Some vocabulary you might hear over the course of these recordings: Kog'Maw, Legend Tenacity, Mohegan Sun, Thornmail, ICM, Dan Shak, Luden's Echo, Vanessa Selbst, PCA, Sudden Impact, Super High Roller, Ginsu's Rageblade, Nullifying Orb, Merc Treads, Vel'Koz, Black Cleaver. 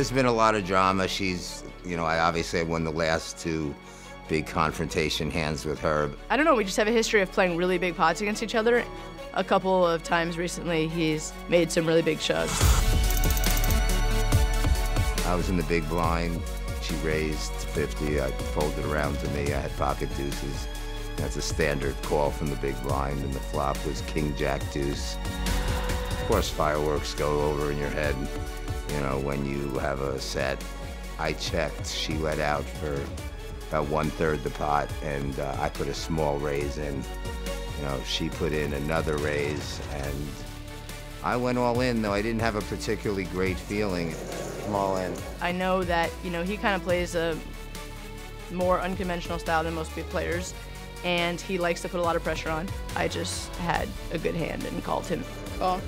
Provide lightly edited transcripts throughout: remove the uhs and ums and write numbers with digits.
There's been a lot of drama. She's, you know, I won the last two big confrontation hands with her. I don't know, we just have a history of playing really big pots against each other. A couple of times recently, he's made some really big shoves. I was in the big blind. She raised 50. I folded around to me. I had pocket deuces. That's a standard call from the big blind, and the flop was king, jack, deuce. Of course, fireworks go over in your head, you know, when you have a set. I checked. She let out for about 1/3 the pot, and I put a small raise in. You know, she put in another raise, and I went all in, though I didn't have a particularly great feeling. I'm all in. I know that, you know, he kind of plays a more unconventional style than most big players, and he likes to put a lot of pressure on. I just had a good hand and called him. Oh,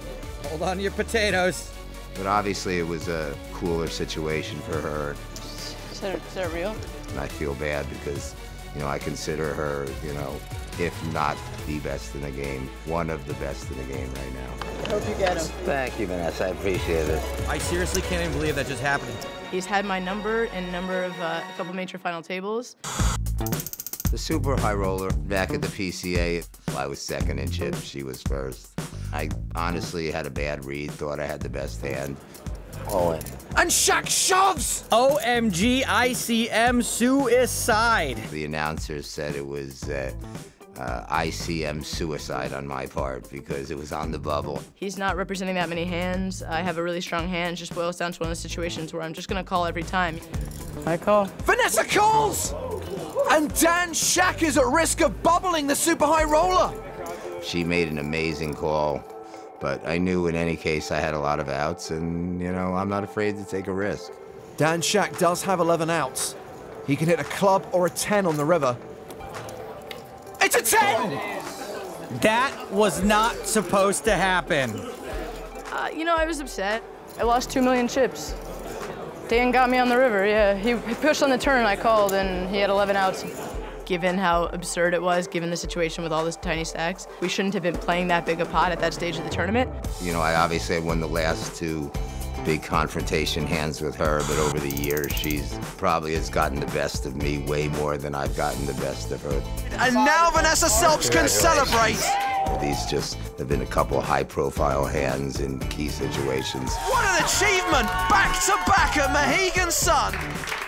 hold on to your potatoes. But obviously it was a cooler situation for her. Is that real? And I feel bad because, you know, I consider her, you know, if not the best in the game, one of the best in the game right now. I hope you get him. Thank you, Vanessa. I appreciate it. I seriously can't even believe that just happened. He's had my number and a number of a couple major final tables. The Super High Roller back at the PCA, I was second in chips, she was first. I honestly had a bad read, thought I had the best hand. All in. And Shak shoves! OMG, ICM suicide. The announcer said it was ICM suicide on my part because it was on the bubble. He's not representing that many hands. I have a really strong hand. Just boils down to one of the situations where I'm just gonna call every time. I call. Vanessa calls! And Dan Shak is at risk of bubbling the Super High Roller. She made an amazing call, but I knew in any case I had a lot of outs, and, you know, I'm not afraid to take a risk. Dan Shak does have 11 outs. He can hit a club or a 10 on the river. It's a 10! That was not supposed to happen. You know, I was upset. I lost 2 million chips. Dan got me on the river, yeah. He pushed on the turn, I called, and he had 11 outs. Given how absurd it was, given the situation with all these tiny stacks, we shouldn't have been playing that big a pot at that stage of the tournament. You know, I won the last two big confrontation hands with her, but over the years, she's probably has gotten the best of me way more than I've gotten the best of her. And now Vanessa Selbst can celebrate. These just have been a couple high-profile hands in key situations. What an achievement! Back-to-back at Mohegan Sun.